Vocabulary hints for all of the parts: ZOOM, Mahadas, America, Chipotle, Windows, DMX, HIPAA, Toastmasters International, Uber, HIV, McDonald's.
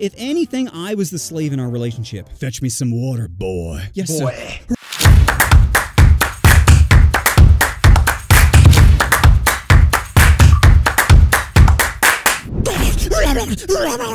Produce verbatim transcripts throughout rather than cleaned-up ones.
If anything, I was the slave in our relationship. Fetch me some water, boy. Yes, boy. Sir.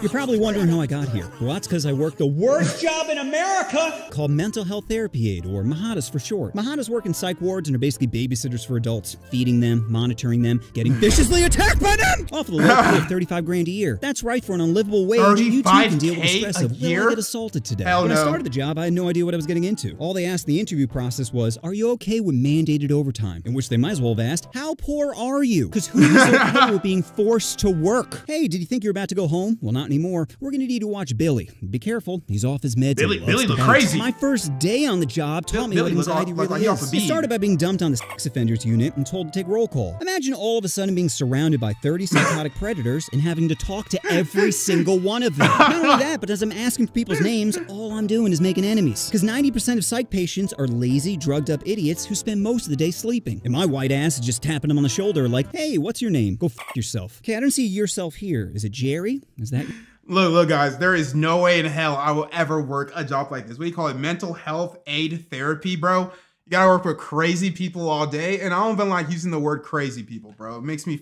You're probably wondering how I got here. Well, that's because I worked the worst job in America called mental health therapy aid, or Mahadas for short. Mahadas work in psych wards and are basically babysitters for adults, feeding them, monitoring them, getting viciously attacked by them! Off of the low pay of thirty-five grand a year. That's right, for an unlivable wage, you too can deal with the stress of, will I get assaulted today? Hell no. When I started the job, I had no idea what I was getting into. All they asked in the interview process was, are you okay with mandated overtime? In which they might as well have asked, how poor are you? Because who is okay with being forced to work? Hey, did you think you're about to go home? Well, not anymore. We're gonna need you to watch Billy. Be careful, he's off his meds. Billy, Billy looked crazy. My first day on the job taught me what anxiety really is. It started by being dumped on the sex offenders unit and told to take roll call. Imagine all of a sudden being surrounded by thirty psychotic predators and having to talk to every single one of them. Not only that, but as I'm asking for people's names, all I'm doing is making enemies. Because ninety percent of psych patients are lazy, drugged up idiots who spend most of the day sleeping. And my white ass is just tapping them on the shoulder like, hey, what's your name? Go f yourself. Okay, I don't see yourself here. Is it Jerry? Is that... Look, look, guys, there is no way in hell I will ever work a job like this. What do you call it? Mental health aid therapy, bro. You gotta work with crazy people all day. And I don't even like using the word crazy people, bro. It makes me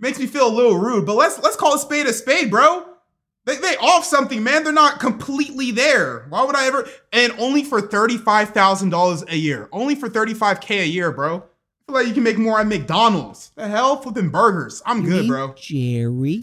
makes me feel a little rude, but let's let's call a spade a spade, bro. They, they off something, man. They're not completely there. Why would I ever? And only for thirty-five thousand dollars a year. Only for thirty-five K a year, bro. I feel like you can make more at McDonald's. The hell, flipping burgers. I'm good, bro. Jerry.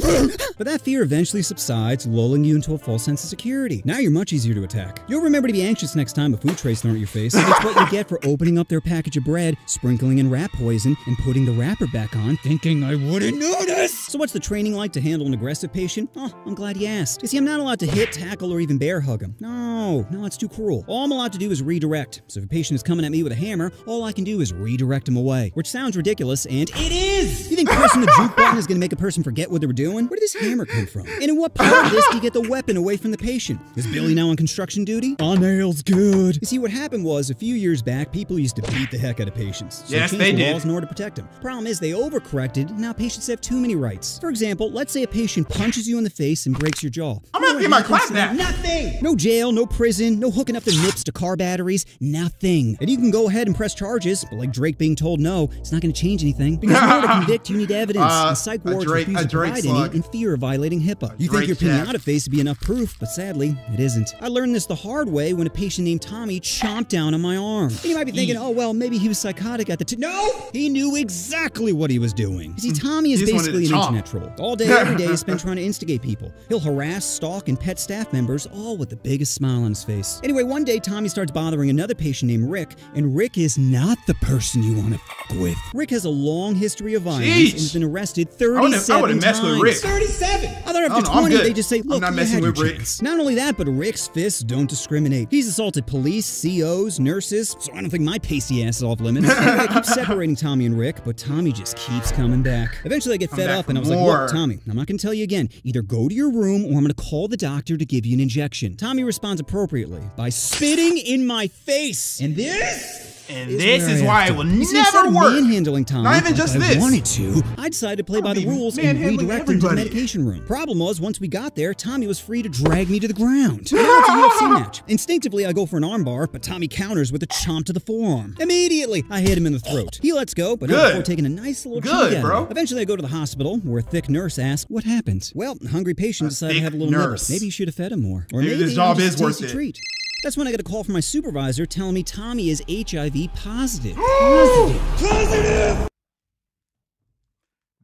But that fear eventually subsides, lulling you into a false sense of security. Now you're much easier to attack. You'll remember to be anxious next time a food tray's thrown at your face. It's what you get for opening up their package of bread, sprinkling in rat poison, and putting the wrapper back on, thinking I wouldn't notice. So what's the training like to handle an aggressive patient? Oh, I'm glad you asked. You see, I'm not allowed to hit, tackle, or even bear hug him. No, no, it's too cruel. All I'm allowed to do is redirect. So if a patient is coming at me with a hammer, all I can do is redirect him away. Which sounds ridiculous, and it is! You think pressing the juke button is gonna make a person forget what they were doing? Where did this hammer come from? And in what part of this do you get the weapon away from the patient? Is Billy now on construction duty? On nails good! You see, what happened was, a few years back, people used to beat the heck out of patients. So yes, they, they did. Laws in order to protect them. Problem is, they overcorrected, and now patients have too many rights. For example, let's say a patient punches you in the face and breaks your jaw. I'm gonna get my clap back! Nothing! No jail, no prison, no hooking up their nips to car batteries, nothing. And you can go ahead and press charges, but like Drake being told no, it's not going to change anything. Because in order to convict, you need evidence. Uh, and psych wards refuse to provide any in fear of violating HIPAA. You think your pinata face would be enough proof, but sadly, it isn't. I learned this the hard way when a patient named Tommy chomped down on my arm. And you might be thinking, oh, well, maybe he was psychotic at the time. No! He knew exactly what he was doing. You see, Tommy is basically an internet troll. All day, every day, he spent trying to instigate people. He'll harass, stalk, and pet staff members, all with the biggest smile on his face. Anyway, one day, Tommy starts bothering another patient named Rick, and Rick is not the person you want to f with. Rick has a long history of violence Jeez. and has been arrested thirty-seven I would've, I would've times. With Rick. thirty-seven! Other after know, twenty, they just say, look, I'm not you messing had with your Rick. Chance. Not only that, but Rick's fists don't discriminate. He's assaulted police, C Os, nurses, so I don't think my pasty ass is off limits. Anyway, I keep separating Tommy and Rick, but Tommy just keeps coming back. Eventually I get fed up and I was more. like, look, Tommy, I'm not gonna tell you again. Either go to your room or I'm gonna call the doctor to give you an injection. Tommy responds appropriately by spitting in my face. And this? And is this is why it will you never work. Manhandling Tommy, not even just I this. Wanted to. I decided to play I by mean, the rules and redirect him to the medication room. Problem was, once we got there, Tommy was free to drag me to the ground. Now it's a U F C match. Instinctively, I go for an armbar, but Tommy counters with a chomp to the forearm. Immediately, I hit him in the throat. He lets go, but not before taking a nice little good, bro. Eventually, I go to the hospital, where a thick nurse asks, "What happened?" Well, a hungry patient decided to have a little nurse. Maybe you should have fed him more, or maybe this job is worth it. That's when I got a call from my supervisor telling me Tommy is H I V positive. Positive. Positive!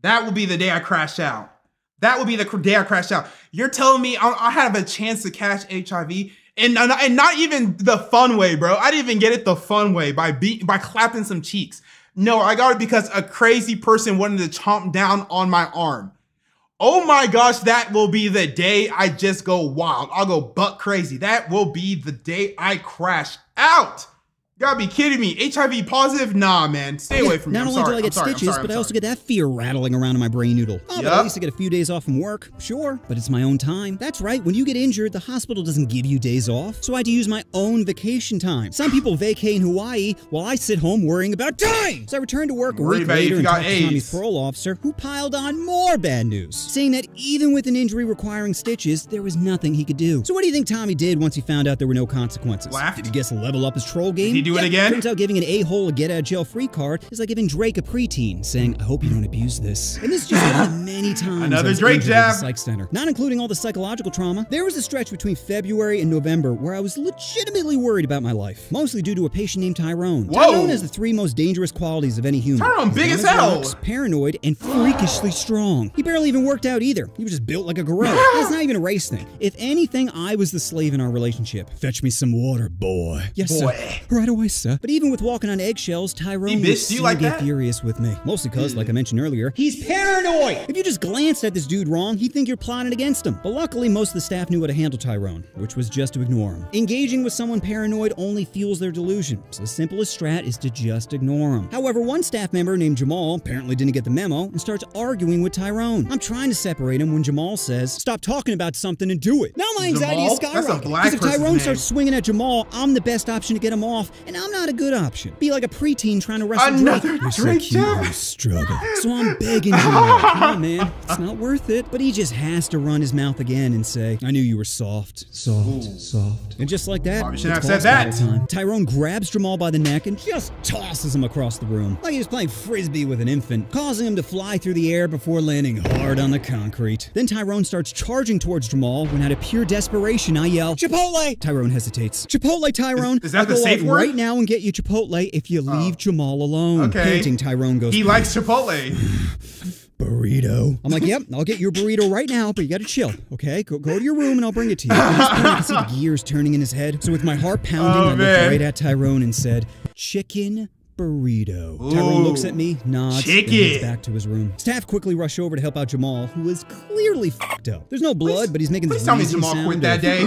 That will be the day I crash out. That will be the day I crash out. You're telling me I have a chance to catch H I V? And, and not even the fun way, bro. I didn't even get it the fun way by, be, by clapping some cheeks. No, I got it because a crazy person wanted to chomp down on my arm. Oh my gosh, that will be the day I just go wild. I'll go buck crazy. That will be the day I crash out. Gotta be kidding me. H I V positive? Nah, man. Stay yeah, away from me. Not I'm only sorry. do I get sorry, stitches, I'm sorry, I'm but sorry. I also get that fear rattling around in my brain noodle. Oh, yep. At least I get a few days off from work. Sure, but it's my own time. That's right. When you get injured, the hospital doesn't give you days off, so I had to use my own vacation time. Some people vacay in Hawaii while I sit home worrying about dying. So I returned to work a week later and talked to Tommy's parole officer, who piled on more bad news, saying that even with an injury requiring stitches, there was nothing he could do. So what do you think Tommy did once he found out there were no consequences? Laughed. Did he guess level up his troll game? Did he do Yep. it again? Turns out giving an a-hole a get-out-of-jail-free card is like giving Drake a preteen, saying, I hope you don't abuse this. And this is just one of many times Another Drake jab. Psych center. Not including all the psychological trauma, there was a stretch between February and November where I was legitimately worried about my life, mostly due to a patient named Tyrone. Whoa. Tyrone has the three most dangerous qualities of any human. Tyrone, big as hell! Works, paranoid, and freakishly strong. He barely even worked out either. He was just built like a gorilla. That's not even a race thing. If anything, I was the slave in our relationship. Fetch me some water, boy. Yes, boy. sir. Right away, sir. But even with walking on eggshells, Tyrone would still like get that? furious with me. Mostly because, mm. like I mentioned earlier, he's paranoid! If you just glanced at this dude wrong, he'd think you're plotting against him. But luckily, most of the staff knew how to handle Tyrone, which was just to ignore him. Engaging with someone paranoid only fuels their delusion, so the simplest strat is to just ignore him. However, one staff member named Jamal apparently didn't get the memo and starts arguing with Tyrone. I'm trying to separate him when Jamal says, stop talking about something and do it. Now my anxiety Jamal? is skyrocketing. Because if Tyrone starts swinging at Jamal, I'm the best option to get him off, and I'm not a good option. Be like a preteen trying to wrestle Another Drake. Drake so, cute, struggle. so I'm begging him, come on, man, it's not worth it. But he just has to run his mouth again and say, I knew you were soft, soft, Ooh. soft. And just like that, shouldn't have said that. Time. Tyrone grabs Jamal by the neck and just tosses him across the room, like he was playing frisbee with an infant, causing him to fly through the air before landing hard on the concrete. Then Tyrone starts charging towards Jamal when out of pure desperation, I yell, Chipotle! Tyrone hesitates. Chipotle, Tyrone! Is, is that the safe word? Right now and get you Chipotle if you leave oh. Jamal alone. Okay. Panting, Tyrone goes. He likes Chipotle. Burrito. I'm like, yep, I'll get your burrito right now, but you gotta chill, okay? Go, go to your room and I'll bring it to you. At this point, I can see the gears turning in his head. So with my heart pounding, oh, I looked man. right at Tyrone and said, chicken burrito. Ooh. Tyrone looks at me, nods, Chicken. and heads back to his room. Staff quickly rush over to help out Jamal, who is clearly f***ed up. There's no blood, please, but he's making this sound. Please tell me Jamal quit that day.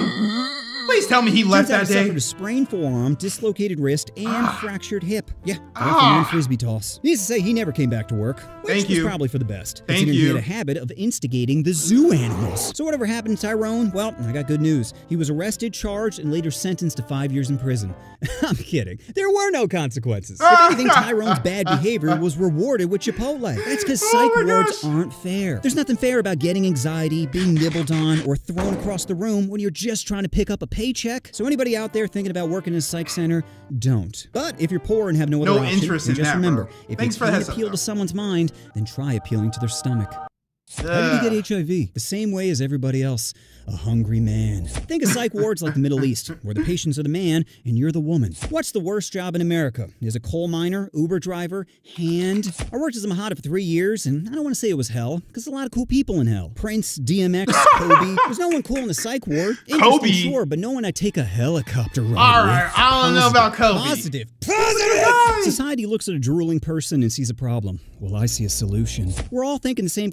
Please tell me he left that day. Suffered a sprained forearm, dislocated wrist, and ah. fractured hip. Yeah, ah. after frisbee toss. Needless to say, he never came back to work, which Thank you. was probably for the best. Thank you. He had a habit of instigating the zoo animals. So whatever happened to Tyrone, well, I got good news. He was arrested, charged, and later sentenced to five years in prison. I'm kidding. There were no consequences. If anything, Tyrone's bad behavior was rewarded with Chipotle. That's because psych oh wards aren't fair. There's nothing fair about getting anxiety, being nibbled on, or thrown across the room when you're just trying to pick up a paycheck. So anybody out there thinking about working in a psych center, don't. But if you're poor and have no other no option, interest in just that, remember, bro. if Thanks you can't appeal to someone's mind, then try appealing to their stomach. Ugh. How did you get H I V? The same way as everybody else. A hungry man. Think of psych wards like the Middle East, where the patients are the man and you're the woman. What's the worst job in America? As a coal miner, Uber driver, hand? I worked as a Mahada for three years, and I don't want to say it was hell, because a lot of cool people in hell. Prince, D M X, Kobe. There's no one cool in the psych ward. Kobe? Sure, but no one I take a helicopter ride All right, with. I don't Positive. know about Kobe. Positive. Positive! Society looks at a drooling person and sees a problem. Well, I see a solution. We're all thinking the same.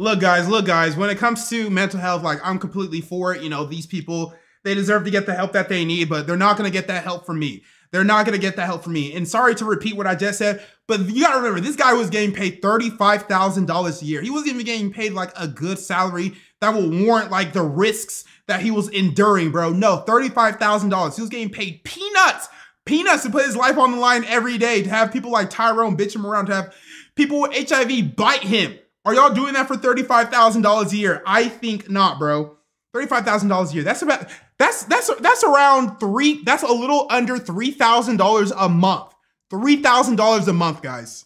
Look, guys, look, guys, when it comes to mental health, like, I'm completely for it. You know, these people, they deserve to get the help that they need, but they're not going to get that help from me. They're not going to get that help from me. And sorry to repeat what I just said, but you got to remember, this guy was getting paid thirty-five thousand dollars a year. He wasn't even getting paid, like, a good salary that will warrant, like, the risks that he was enduring, bro. No, thirty-five thousand dollars. He was getting paid peanuts, peanuts to put his life on the line every day, to have people like Tyrone bitch him around, to have people with H I V bite him. Are y'all doing that for thirty-five thousand dollars a year? I think not, bro. thirty-five thousand dollars a year. That's about, that's, that's, that's around three, that's a little under three thousand dollars a month. three thousand dollars a month, guys.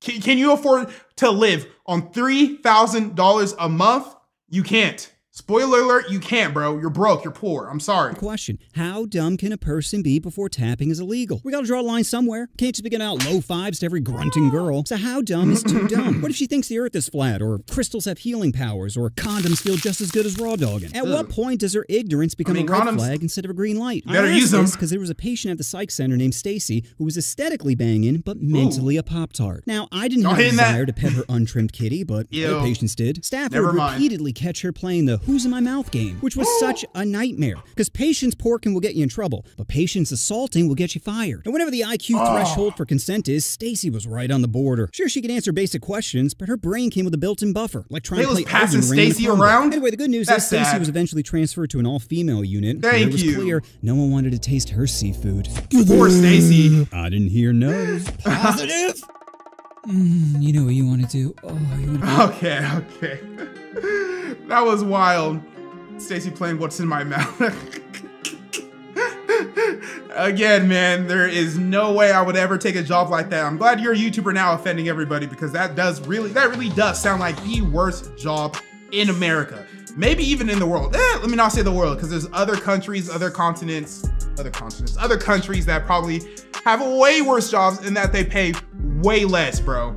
Can, can you afford to live on three thousand dollars a month? You can't. Spoiler alert, you can't, bro. You're broke. You're poor. I'm sorry. Question. How dumb can a person be before tapping is illegal? We gotta draw a line somewhere. Can't just be giving out low fives to every grunting girl. So how dumb is too dumb? What if she thinks the earth is flat, or crystals have healing powers, or condoms feel just as good as raw dogging? At Ugh. what point does her ignorance become I mean, a red flag instead of a green light? You better I use them. Because there was a patient at the psych center named Stacy who was aesthetically banging, but mentally Ooh. a Pop-Tart. Now, I didn't Don't have a desire that. to pet her untrimmed kitty, but other patients did. Staff Never would mind. repeatedly catch her playing the who's in my mouth game, which was such a nightmare, because patients porking will get you in trouble, but patients assaulting will get you fired. And whenever the I Q threshold for consent is, Stacy was right on the border. Sure, she could answer basic questions, but her brain came with a built-in buffer, like trying they to play passing Stacy around. Anyway, the good news That's is Stacy was eventually transferred to an all-female unit. Thank it was you. Clear no one wanted to taste her seafood. Poor Stacy. I didn't hear no. Positive. Mm, you know what you want to do. Oh, you want to do. Okay, okay. That was wild. Stacy playing what's in my mouth. Again, man, there is no way I would ever take a job like that. I'm glad you're a YouTuber now offending everybody, because that does really, that really does sound like the worst job in America. Maybe even in the world. Eh, let me not say the world, because there's other countries, other continents, other continents, other countries that probably have way worse jobs and that they pay way less, bro.